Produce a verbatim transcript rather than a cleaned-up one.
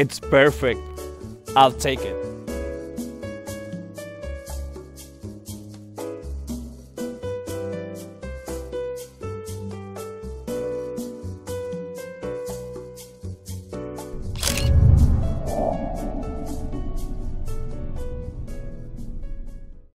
It's perfect. I'll take it.